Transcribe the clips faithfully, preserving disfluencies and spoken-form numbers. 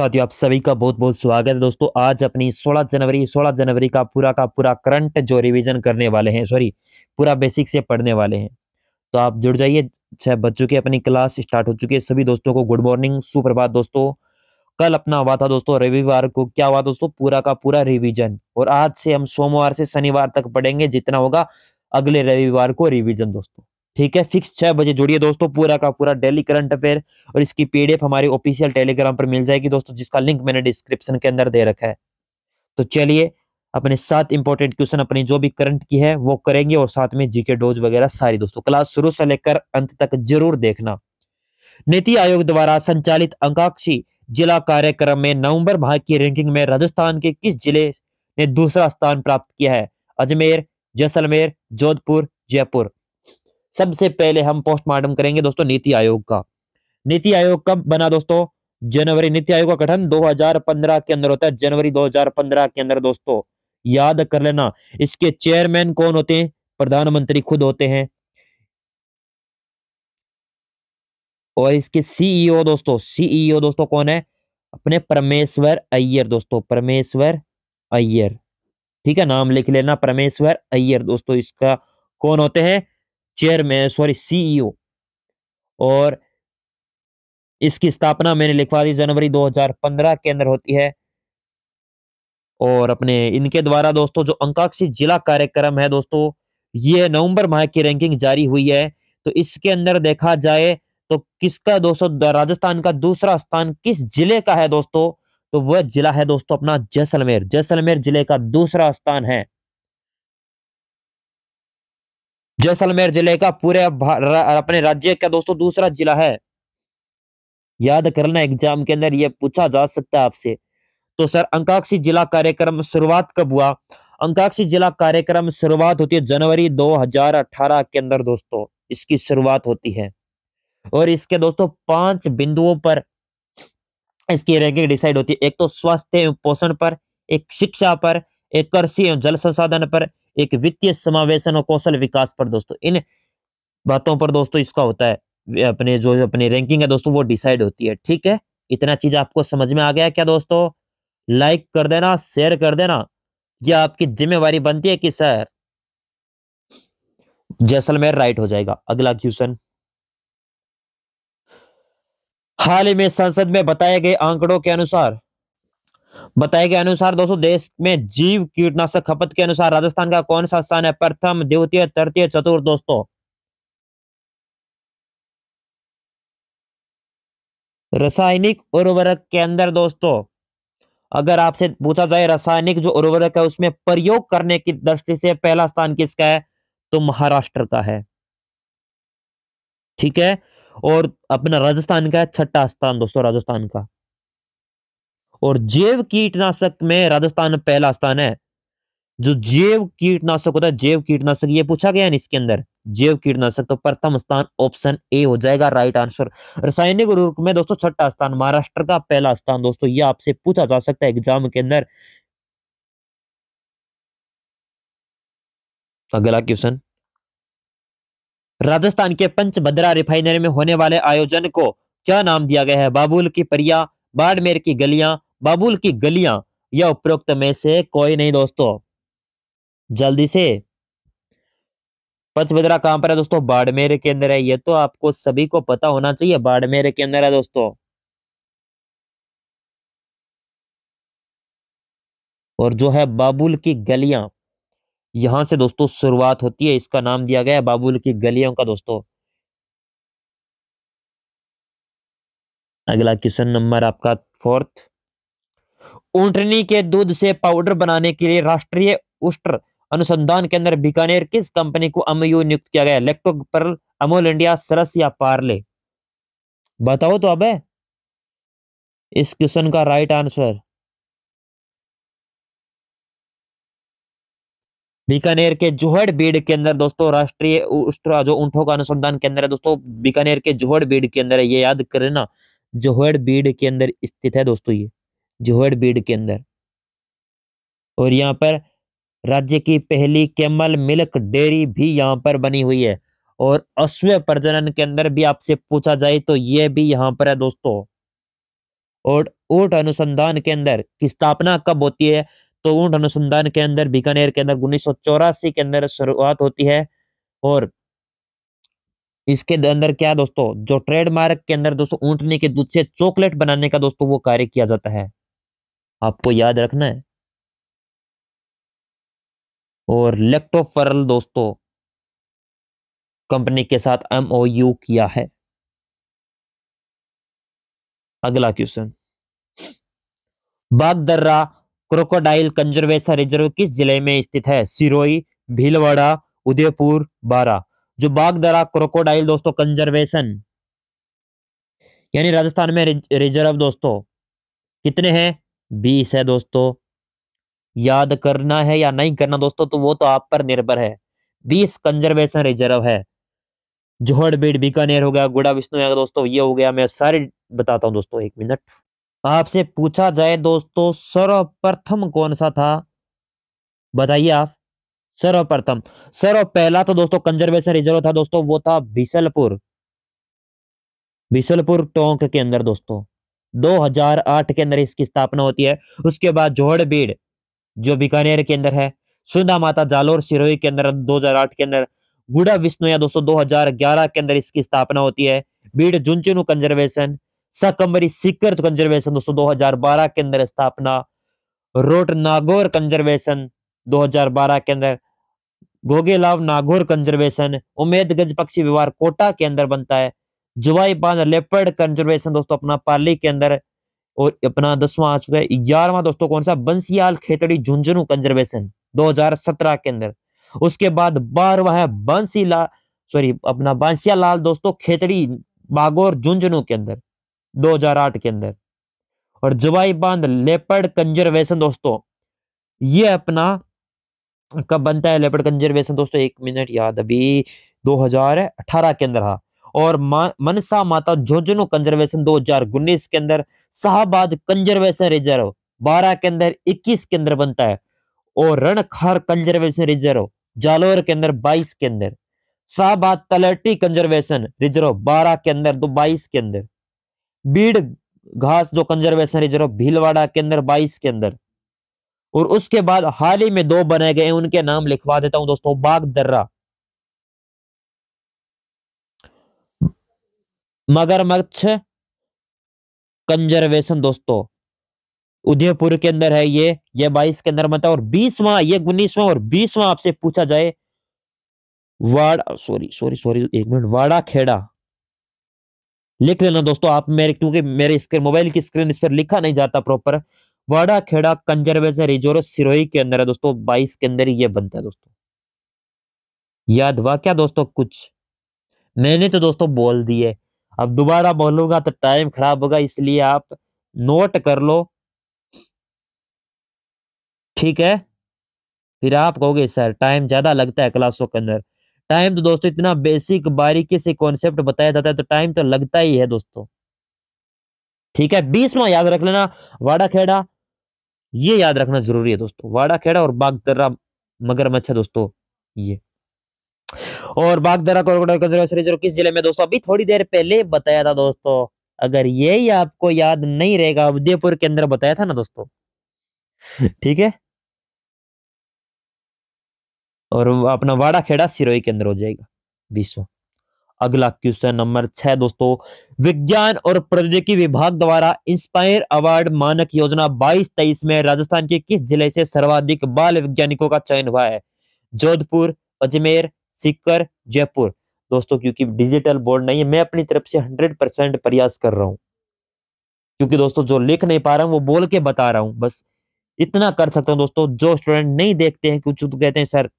साथियों आप सभी का बहुत बहुत स्वागत है। दोस्तों आज अपनी सोलह जनवरी सोलह जनवरी का पूरा का पूरा करंट जो रिवीजन करने वाले हैं, सॉरी पूरा बेसिक से पढ़ने वाले हैं, तो आप जुड़ जाइए। छह बज चुके, अपनी क्लास स्टार्ट हो चुकी है। सभी दोस्तों को गुड मॉर्निंग, सुप्रभात दोस्तों। कल अपना हुआ था दोस्तों रविवार को, क्या हुआ दोस्तों पूरा का पूरा रिवीजन, और आज से हम सोमवार से शनिवार तक पढ़ेंगे, जितना होगा अगले रविवार को रिवीजन दोस्तों, ठीक है। फिक्स छह बजे जुड़िए दोस्तों, पूरा का पूरा डेली करंट अफेयर, और इसकी पीडीएफ हमारे ऑफिशियल टेलीग्राम पर मिल जाएगी दोस्तों, जिसका लिंक मैंने डिस्क्रिप्शन के अंदर दे रखा है। तो चलिए अपने सात इंपॉर्टेंट क्वेश्चन अपनी जो भी करंट की है वो करेंगे, और साथ में जीके डोज वगैरह सारी दोस्तों। क्लास शुरू से लेकर अंत तक जरूर देखना। नीति आयोग द्वारा संचालित आकांक्षी जिला कार्यक्रम में नवम्बर माह की रैंकिंग में राजस्थान के किस जिले ने दूसरा स्थान प्राप्त किया है? अजमेर, जैसलमेर, जोधपुर, जयपुर। सबसे पहले हम पोस्टमार्टम करेंगे दोस्तों नीति आयोग का। नीति आयोग कब बना दोस्तों? जनवरी। नीति आयोग का गठन दो हज़ार पंद्रह के अंदर होता है, जनवरी दो हज़ार पंद्रह के अंदर दोस्तों, याद कर लेना। इसके चेयरमैन कौन होते हैं? प्रधानमंत्री खुद होते हैं, और इसके सीईओ दोस्तों सीईओ दोस्तों कौन है? अपने परमेश्वर अय्यर दोस्तों, परमेश्वर अय्यर, ठीक है, नाम लिख लेना परमेश्वर अय्यर दोस्तों। इसका कौन होते हैं चेयरमैन, सॉरी सीईओ। और इसकी स्थापना मैंने लिखवा दी, जनवरी दो हज़ार पंद्रह के अंदर होती है। और अपने इनके द्वारा दोस्तों जो आकांक्षी जिला कार्यक्रम है दोस्तों, ये नवंबर माह की रैंकिंग जारी हुई है, तो इसके अंदर देखा जाए तो किसका दोस्तों, राजस्थान का दूसरा स्थान किस जिले का है दोस्तों, तो वह जिला है दोस्तों अपना जैसलमेर। जैसलमेर जिले का दूसरा स्थान है। जैसलमेर जिले का पूरे अपने राज्य का दोस्तों दूसरा जिला है, याद करना, एग्जाम के अंदर यह पूछा जा सकता है आपसे। तो सर आकांक्षी जिला कार्यक्रम शुरुआत कब हुआ? आकांक्षी जिला कार्यक्रम शुरुआत होती है जनवरी दो हज़ार अठारह के अंदर दोस्तों, इसकी शुरुआत होती है, और इसके दोस्तों पांच बिंदुओं पर इसकी रैंकिंग डिसाइड होती है। एक तो स्वास्थ्य एवं पोषण पर, एक शिक्षा पर, एक कृषि एवं जल संसाधन पर, एक वित्तीय समावेशन और कौशल विकास पर दोस्तों। इन बातों पर दोस्तों इसका होता है अपने जो अपनी रैंकिंग है दोस्तों वो डिसाइड होती है, ठीक है। इतना चीज आपको समझ में आ गया क्या दोस्तों? लाइक कर देना, शेयर कर देना, यह आपकी जिम्मेवारी बनती है कि सर जैसलमेर राइट हो जाएगा। अगला क्वेश्चन, हाल ही में संसद में बताए गए आंकड़ों के अनुसार बताए गए अनुसार दोस्तों देश में जीव कीटनाशक खपत के अनुसार राजस्थान का कौन सा स्थान है? प्रथम, द्वितीय, तृतीय, चतुर्थ दोस्तों। रासायनिक उर्वरक के अंदर दोस्तों अगर आपसे पूछा जाए रासायनिक जो उर्वरक है उसमें प्रयोग करने की दृष्टि से पहला स्थान किसका है, तो महाराष्ट्र का है, ठीक है। और अपना राजस्थान का छठा स्थान दोस्तों, राजस्थान का। और जैव कीटनाशक में राजस्थान पहला स्थान है। जो जैव कीटनाशक होता है, जैव कीटनाशक ये पूछा गया है इसके अंदर, जैव कीटनाशक, तो प्रथम स्थान ऑप्शन ए हो जाएगा राइट आंसर। रासायनिक उर्वरक में दोस्तों छठा स्थान, महाराष्ट्र का पहला स्थान दोस्तों, ये आपसे पूछा जा सकता है एग्जाम के अंदर। अगला क्वेश्चन, राजस्थान के पंचभद्रा रिफाइनरी में होने वाले आयोजन को क्या नाम दिया गया है? बाबूल की परिया, बाड़मेर की गलियां, बाबूल की गलियां, या उपरोक्त में से कोई नहीं दोस्तों। जल्दी से, पंचभद्रा कहां पर है दोस्तों? बाड़मेर के अंदर है, ये तो आपको सभी को पता होना चाहिए, बाड़मेर के अंदर है दोस्तों। और जो है बाबूल की गलियां, यहां से दोस्तों शुरुआत होती है, इसका नाम दिया गया है बाबूल की गलियों का दोस्तों। अगला क्वेश्चन नंबर आपका फोर्थ, ऊंटनी के दूध से पाउडर बनाने के लिए राष्ट्रीय उष्ट्र अनुसंधान केंद्र बीकानेर किस कंपनी को एमओयू नियुक्त किया गया? लैक्टोपर्ल, अमूल इंडिया, सरस, या पार्ले? बताओ तो अब है इस क्वेश्चन का राइट आंसर। बीकानेर के जोड़बीड़ के अंदर दोस्तों राष्ट्रीय उष्ट्र जो ऊंटों का अनुसंधान केंद्र है दोस्तों, बीकानेर के जोड़बीड़ के अंदर है, ये याद करें ना, जोड़बीड़ के अंदर स्थित है दोस्तों, ये जोड़बीड़ के अंदर। और यहाँ पर राज्य की पहली कैमल मिल्क डेयरी भी यहाँ पर बनी हुई है, और अश्व प्रजनन के अंदर भी आपसे पूछा जाए तो ये भी यहाँ पर है दोस्तों। और ऊंट अनुसंधान केंद्र की स्थापना कब होती है? तो ऊंट अनुसंधान केंद्र बीकानेर के अंदर उन्नीस सौ चौरासी के अंदर शुरुआत होती है। और इसके अंदर क्या दोस्तों, जो ट्रेडमार्क के अंदर दोस्तों ऊंटनी के दूध से चॉकलेट बनाने का दोस्तों वो कार्य किया जाता है, आपको याद रखना है। और लैक्टोपर्ल दोस्तों कंपनी के साथ एमओयू किया है। अगला question, Bagdarah crocodile conservation reserve किस जिले में स्थित है? सिरोही, भीलवाड़ा, उदयपुर, बारा। जो बागदड़ा क्रोकोडाइल दोस्तों कंजर्वेशन यानी राजस्थान में रिजर्व दोस्तों कितने हैं? बीस है दोस्तों। याद करना है या नहीं करना दोस्तों तो वो तो आप पर निर्भर है। बीस कंजर्वेशन रिजर्व है। जोड़बीड़ बीकानेर हो गया, गुड़ा विष्णु है दोस्तों, ये हो गया। मैं सारे बताता हूं दोस्तों, एक मिनट। आपसे पूछा जाए दोस्तों सर्वप्रथम कौन सा था, बताइए आप। सर्वप्रथम सर्व पहला तो दोस्तों कंजर्वेशन रिजर्व था दोस्तों, वो था बिसलपुर, बिसलपुर टोंक के अंदर दोस्तों दो हज़ार आठ के अंदर इसकी स्थापना होती है। उसके बाद जोड़बीड़ जो बीकानेर के अंदर है, सुंदा माता जालोर सिरोही के अंदर दो हज़ार आठ के अंदर, गुड़ा विष्णुया दोस्तों दो हज़ार ग्यारह के अंदर इसकी स्थापना होती है। बीड़ जुनचुनु कंजर्वेशन, सकंबरी सीकर कंजर्वेशन दोस्तों दो हज़ार बारह के अंदर स्थापना। रोट नागौर कंजर्वेशन दो हज़ार बारह के अंदर, गोगेलाव नागौर कंजर्वेशन, उमेदगंज पक्षी विहार कोटा के अंदर बनता है। जुवाई बांध लेपर्ड कंजर्वेशन दोस्तों अपना पाली के अंदर। और अपना दसवां आ चुका है, ग्यारहवां दोस्तों कौन सा? बंसियाल खेतड़ी झुंझुनू कंजर्वेशन दो हज़ार सत्रह के अंदर। उसके बाद बारहवां है बंसीलाल सॉरी अपना बंसियालाल दोस्तों खेतड़ी बागौर झुंझुनू के अंदर दो हज़ार आठ के अंदर। और जवाई बांध लेपर्ड कंजर्वेशन दोस्तों ये अपना कब बनता है लेपर्ड कंजर्वेशन दोस्तों, एक मिनट याद, अभी दो हज़ार अठारह के अंदर। हाँ। और मनसा माता झुंझुनू कंजर्वेशन दो हज़ार उन्नीस के अंदर। शाहबाद कंजर्वेशन रिजर्व बारह के अंदर, इक्कीस के अंदर बनता है। और रणखार कंजर्वेशन रिजर्व जालोर के अंदर बाईस के अंदर। शाहबाद तलहटी कंजर्वेशन रिजर्व बारह के अंदर दो बाईस के अंदर। बीड़ घास जो कंजर्वेशन रिजर्व भीलवाड़ा के अंदर बाईस के अंदर। और उसके बाद हाल ही में दो बनाए गए, उनके नाम लिखवा देता हूं दोस्तों। बागदर्रा मगरमच्छ कंजर्वेशन दोस्तों उदयपुर के अंदर है, ये ये बाईस के अंदर बनता है। और बीसवां ये उन्नीसवां और बीसवां आपसे पूछा जाए वाड़ा सॉरी सॉरी सॉरी एक मिनट वाड़ाखेड़ा लिख लेना दोस्तों आप, मेरे क्योंकि मेरे स्क्रीन मोबाइल की स्क्रीन इस पर लिखा नहीं जाता proper. Wadakhera conservation reserve Sirohi के अंदर है दोस्तों, बाईस के अंदर ये बनता है दोस्तों। याद हुआ क्या दोस्तों? कुछ मैंने तो दोस्तों बोल दिए, अब दोबारा बोलूंगा तो टाइम खराब होगा, इसलिए आप नोट कर लो, ठीक है? फिर आप कहोगे सर टाइम ज्यादा लगता है क्लासों के अंदर। टाइम तो दोस्तों इतना बेसिक बारीकी से कॉन्सेप्ट बताया जाता है तो टाइम तो लगता ही है दोस्तों, ठीक है? बीसवां याद रख लेना वाड़ाखेड़ा, ये याद रखना जरूरी है दोस्तों। वाड़ाखेड़ा और बागदर्रा मगरमच्छ दोस्तों ये। और बागदड़ा क्रोकोडाइल कंजर्वेशन रिजर्व किस जिले में दोस्तों? अभी थोड़ी देर पहले बताया था दोस्तों, अगर ये ही आपको याद नहीं रहेगा, उदयपुर के अंदर बताया था ना दोस्तों, ठीक है? और अपना वाड़ाखेड़ा सिरोही के अंदर हो जाएगा बीसवां। अगला क्वेश्चन नंबर छह दोस्तों, विज्ञान और प्रौद्योगिकी विभाग द्वारा इंस्पायर अवार्ड मानक योजना बाईस तेईस में राजस्थान के किस जिले से सर्वाधिक बाल वैज्ञानिकों का चयन हुआ है? जोधपुर, अजमेर, सीकर, जयपुर। दोस्तों क्योंकि डिजिटल बोर्ड नहीं है, मैं अपनी तरफ से हंड्रेड परसेंट प्रयास कर रहा हूं, क्योंकि दोस्तों जो लिख नहीं पा रहा हूं वो बोल के बता रहा हूं, बस इतना कर सकता हूं दोस्तों। जो स्टूडेंट नहीं देखते हैं कुछ तो कहते हैं सर,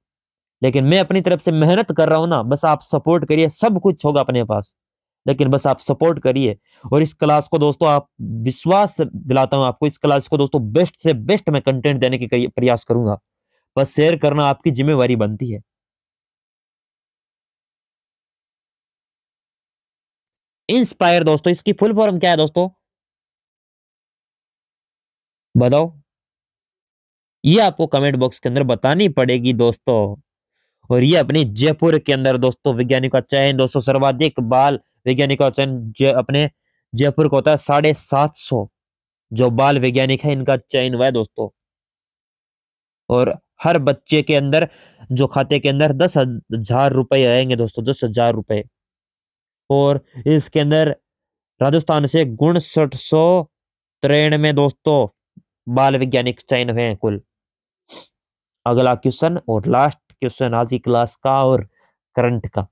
लेकिन मैं अपनी तरफ से मेहनत कर रहा हूं ना, बस आप सपोर्ट करिए, सब कुछ होगा अपने पास, लेकिन बस आप सपोर्ट करिए। और इस क्लास को दोस्तों आप विश्वास दिलाता हूं आपको, इस क्लास को दोस्तों बेस्ट से बेस्ट मैं कंटेंट देने के प्रयास करूंगा, बस शेयर करना आपकी जिम्मेवारी बनती है। इंस्पायर दोस्तों इसकी फुल फॉर्म क्या है दोस्तों, बताओ? ये आपको कमेंट बॉक्स के अंदर बतानी पड़ेगी दोस्तों। और ये अपने जयपुर के अंदर दोस्तों वैज्ञानिक का चयन दोस्तों, सर्वाधिक बाल वैज्ञानिक का चयन अपने जयपुर का होता है साढ़े सात सौ जो बाल वैज्ञानिक है इनका चयन हुआ है दोस्तों। और हर बच्चे के अंदर जो खाते के अंदर दस हजार रुपये आएंगे दोस्तों, दस हजार रुपये। और इसके अंदर राजस्थान से उनसठ सौ तिरानवे दोस्तों बाल वैज्ञानिक चयन हुए हैं कुल। अगला क्वेश्चन और लास्ट क्वेश्चन आज की क्लास का और करंट का।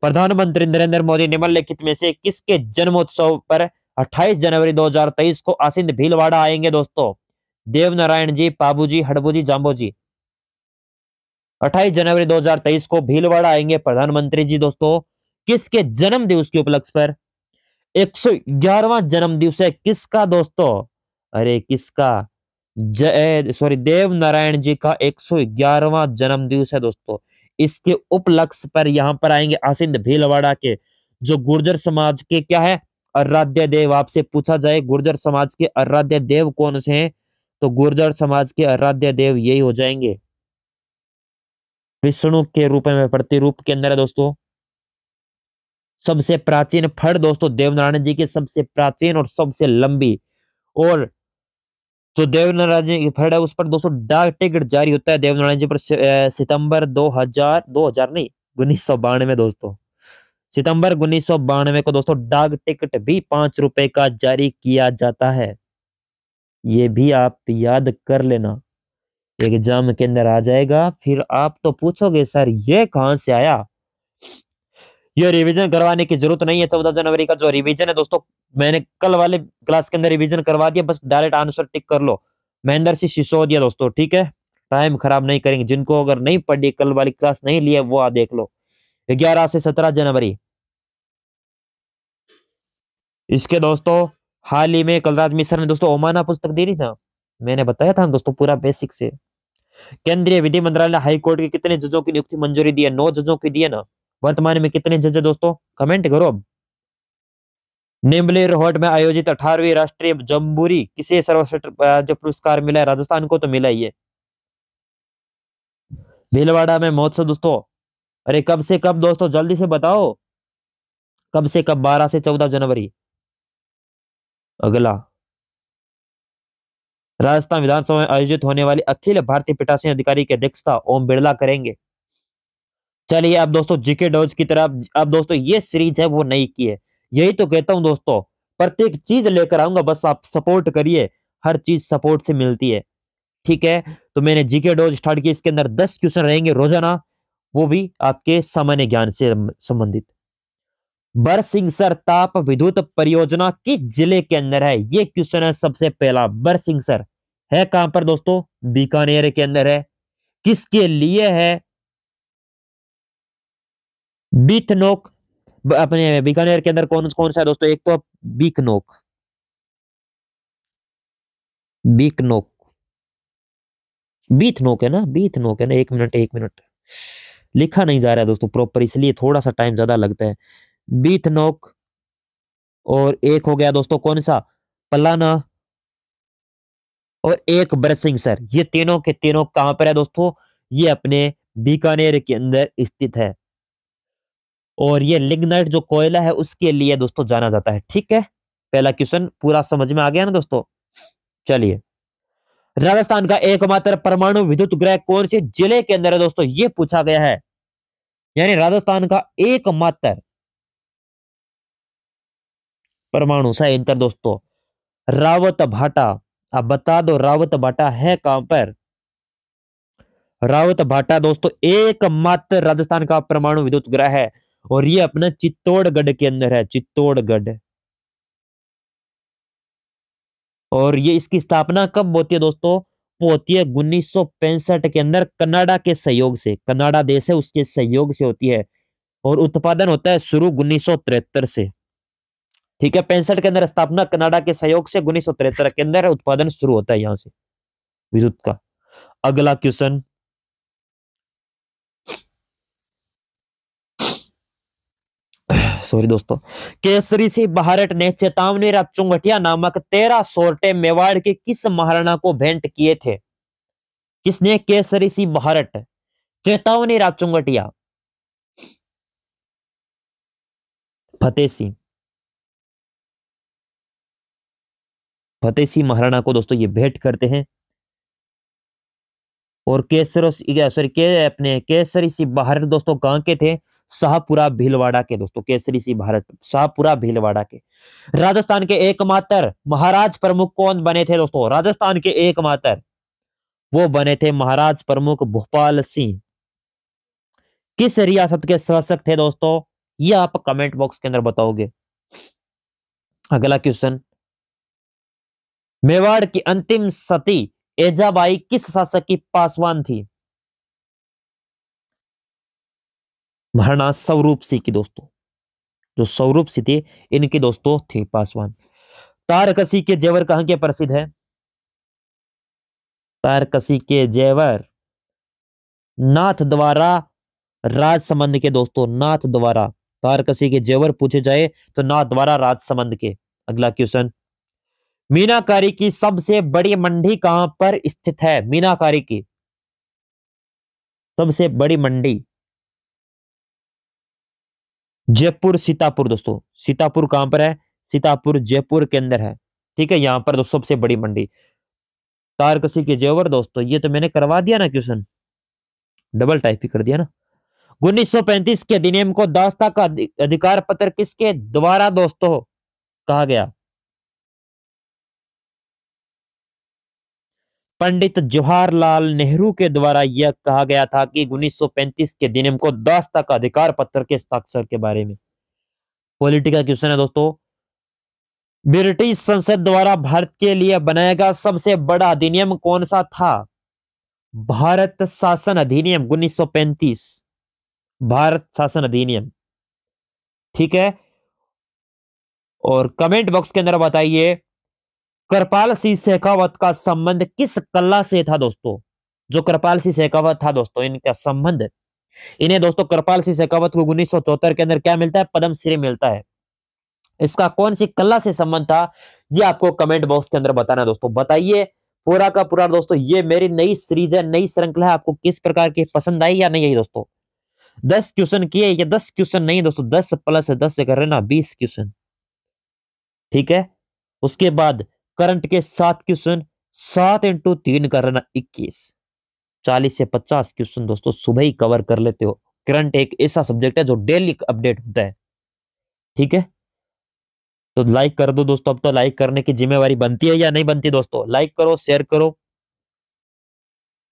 प्रधानमंत्री नरेंद्र मोदी निम्नलिखित में से किसके जन्मोत्सव पर अट्ठाईस जनवरी दो हजार तेईस को आसिंद भीलवाड़ा आएंगे दोस्तों? देवनारायण जी, पाबूजी, हड़बूजी, जाम्बूजी। अट्ठाईस जनवरी दो हजार तेईस को भीलवाड़ा आएंगे प्रधानमंत्री जी दोस्तों। किसके जन्म दिवस के उपलक्ष्य पर? एक सौ ग्यारहवां जन्म दिवस है किसका दोस्तों? अरे किसका? सॉरी, देव नारायण जी का एक सौ ग्यारहवां जन्म दिवस है दोस्तों। इसके उपलक्ष्य पर यहाँ पर आएंगे आसिंद भीलवाड़ा के, जो गुर्जर समाज के क्या है, आराध्य देव। आपसे पूछा जाए गुर्जर समाज के आराध्य देव कौन से हैं, तो गुर्जर समाज के आराध्य देव यही हो जाएंगे। विष्णु के रूप में प्रतिरूप के अंदर है दोस्तों। सबसे प्राचीन फड़ दोस्तों देवनारायण जी की, सबसे प्राचीन और सबसे लंबी। और जो देवनारायण जी की फड़ है उस पर दोस्तों डाक टिकट जारी होता है देवनारायण जी पर सितंबर दो हजार दो हजार नहीं उन्नीस सौ बानवे दोस्तों सितंबर उन्नीस सौ बानवे को दोस्तों डाक टिकट भी पांच रुपए का जारी किया जाता है। ये भी आप याद कर लेना, एग्जाम के अंदर आ जाएगा। फिर आप तो पूछोगे सर ये कहां से आया, ये रिवीजन करवाने की जरूरत नहीं है। चौदह जनवरी का जो रिवीजन है दोस्तों, मैंने कल वाले क्लास के अंदर रिवीजन करवा दिया, बस डायरेक्ट आंसर टिक कर लो। महेंद्र सिंह सिसोदिया दोस्तों, ठीक है, टाइम खराब नहीं करेंगे। जिनको अगर नहीं पढ़ी, कल वाली क्लास नहीं लिया, वो आ देख लो। ग्यारह से सत्रह जनवरी इसके दोस्तों हाल ही में कलराज मिश्र ने दोस्तों ओमाना पुस्तक दी थी ना, मैंने बताया था दोस्तों पूरा बेसिक से। केंद्रीय विधि मंत्रालय ने हाईकोर्ट के कितने जजों की नियुक्ति मंजूरी दी है? नौ जजों की दी है ना। वर्तमान में कितने जज हैं दोस्तों, कमेंट करो। अब निम्बली रोहट में आयोजित अठारहवीं राष्ट्रीय जम्बूरी किसे सर्वश्रेष्ठ राज्य पुरस्कार मिला है? राजस्थान को तो मिला ही है। भीलवाड़ा में महोत्सव दोस्तों, अरे कब से कब दोस्तों, जल्दी से बताओ कब से कब? बारह से चौदह जनवरी। अगला, राजस्थान विधानसभा में आयोजित होने वाली अखिल भारतीय पीठासीन अधिकारी की अध्यक्षता ओम बिड़ला करेंगे। चलिए अब दोस्तों जीके डोज की तरफ, अब दोस्तों ये सीरीज है वो नई की है, यही तो कहता हूं दोस्तों प्रत्येक चीज लेकर आऊंगा, बस आप सपोर्ट करिए, हर चीज सपोर्ट से मिलती है, ठीक है। तो मैंने जीके डोज स्टार्ट की, इसके अंदर दस क्वेश्चन रहेंगे रोजाना, वो भी आपके सामान्य ज्ञान से संबंधित। बरसिंहसर ताप विद्युत परियोजना किस जिले के अंदर है? ये क्वेश्चन है सबसे पहला। बरसिंहसर है कहां पर दोस्तों? बीकानेर के अंदर है। किसके लिए है? बीकनोक, अपने बीकानेर के अंदर कौन कौन सा है दोस्तों? एक तो बीकनोक, बीकनोक बीथनोक है ना, बीथनोक है ना। एक मिनट एक मिनट लिखा नहीं जा रहा है दोस्तों प्रॉपर, इसलिए थोड़ा सा टाइम ज्यादा लगता है। बीथनोक और एक हो गया दोस्तों कौन सा, पलाना, और एक बरसिंहसर। ये तीनों के तीनों कहां पर है दोस्तों? ये अपने बीकानेर के अंदर स्थित है। और ये लिग्नाइट जो कोयला है उसके लिए दोस्तों जाना जाता है, ठीक है। पहला क्वेश्चन पूरा समझ में आ गया ना दोस्तों। चलिए, राजस्थान का एकमात्र परमाणु विद्युत गृह कौन से जिले के अंदर है दोस्तों? ये पूछा गया है। यानी राजस्थान का एकमात्र परमाणु सा इंटर दोस्तों रावत भाटा। आप बता दो रावत भाटा है कहां पर? रावत भाटा दोस्तों एकमात्र राजस्थान का परमाणु विद्युत गृह है, और ये अपना चित्तौड़गढ़ के अंदर है, चित्तौड़गढ़। और ये इसकी स्थापना कब होती है दोस्तों? होती है उन्नीस सौ पैंसठ के अंदर कनाडा के सहयोग से, कनाडा देश है उसके सहयोग से होती है। और उत्पादन होता है शुरू उन्नीस सौ तिहत्तर से, ठीक है। पैंसठ के अंदर स्थापना, कनाडा के सहयोग से उन्नीस सौ तिहत्तर के अंदर उत्पादन शुरू होता है यहाँ से विद्युत का। अगला क्वेश्चन, सॉरी दोस्तों, केसरी सिंह बहारट ने चेतावनी रा चुंगटिया नामक तेरह सोरटे मेवाड़ के किस महाराणा को भेंट किए थे? किसने? केसरी सिंह बहारट। चेतावनी रा चुंगटिया फतेह सिंह, फतेह सिंह महाराणा को दोस्तों ये भेंट करते हैं। और केसर सॉरी के अपने केसरी सिंह भारत दोस्तों कहाँ के थे? शाहपुरा भीलवाड़ा के दोस्तों, केसरी सिंह भारत शाहपुरा भीलवाड़ा के। राजस्थान के एकमात्र महाराज प्रमुख कौन बने थे दोस्तों? राजस्थान के एकमात्र वो बने थे महाराज प्रमुख भोपाल सिंह। किस रियासत के शासक थे दोस्तों? यह आप कमेंट बॉक्स के अंदर बताओगे। अगला क्वेश्चन, मेवाड़ की अंतिम सती एजाबाई किस शासक की पासवान थी? महाराणा स्वरूप सिंह की दोस्तों, जो स्वरूप सिंह थे इनकी दोस्तों थी पासवान। तारकसी के जेवर कहां के प्रसिद्ध है? तारकसी के जेवर नाथ द्वारा राजसमंद के दोस्तों, नाथ द्वारा। तारकसी के जेवर पूछे जाए तो नाथ द्वारा राजसमंद के। अगला क्वेश्चन, मीनाकारी की सबसे बड़ी मंडी कहां पर स्थित है? मीनाकारी की सबसे बड़ी मंडी जयपुर सीतापुर दोस्तों, सीतापुर कहां पर है? सीतापुर जयपुर के अंदर है, ठीक है। यहां पर दोस्तों सबसे बड़ी मंडी तारकसी के जेवर दोस्तों, ये तो मैंने करवा दिया ना क्वेश्चन, डबल टाइप ही कर दिया ना। उन्नीस सौ पैंतीस के अधिनियम को दास्ता का अधिकार पत्र किसके द्वारा दोस्तों कहा गया? पंडित जवाहरलाल नेहरू के द्वारा यह कहा गया था कि उन्नीस सौ पैंतीस के अधिनियम को दास्ता का अधिकार पत्र के हस्ताक्षर के बारे में। पॉलिटी का क्वेश्चन है दोस्तों, ब्रिटिश संसद द्वारा भारत के लिए बनाया गया सबसे बड़ा अधिनियम कौन सा था? भारत शासन अधिनियम उन्नीस सौ पैंतीस, भारत शासन अधिनियम, ठीक है। और कमेंट बॉक्स के अंदर बताइए कृपाल सिंह शेखावत का संबंध किस कला से था दोस्तों? जो कृपाल सिंह शेखावत था दोस्तों, इनका संबंध, इन्हें दोस्तों कृपाल सिंह शेखावत को उन्नीस सौ चौहत्तर के अंदर क्या मिलता है? पद्मश्री मिलता है। इसका कौन सी कला से संबंध था ये आपको कमेंट बॉक्स के अंदर बताना दोस्तों। बताइए पूरा का पूरा दोस्तों, ये मेरी नई सीरीज है, नई श्रृंखला है, आपको किस प्रकार की पसंद आई या नहीं आई दोस्तों। दस क्वेश्चन किए, या दस क्वेश्चन नहीं दोस्तों, दस प्लस दस से कर रहे ना, बीस क्वेश्चन, ठीक है। उसके बाद करंट के सात क्वेश्चन, सात इंटू तीन कर लेना इक्कीस, चालीस से पचास क्वेश्चन दोस्तों सुबह ही कवर कर लेते हो। करंट एक ऐसा सब्जेक्ट है जो डेली अपडेट होता है, ठीक है। तो लाइक कर दो दोस्तों, अब तो लाइक करने की जिम्मेवारी बनती है या नहीं बनती दोस्तों? लाइक करो, शेयर करो,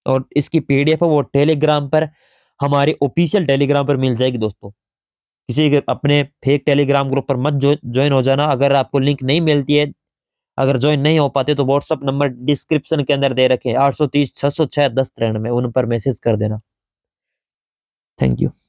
और इसकी पीडीएफ है वो टेलीग्राम पर, हमारे ऑफिशियल टेलीग्राम पर मिल जाएगी दोस्तों। किसी अपने फेक टेलीग्राम ग्रुप पर मत ज्वाइन हो जाना, अगर आपको लिंक नहीं मिलती है, अगर ज्वाइन नहीं हो पाते तो व्हाट्सएप नंबर डिस्क्रिप्शन के अंदर दे रखे आठ सौ तीस छह सौ छह दस तिरानवे, उन पर मैसेज कर देना। Thank you.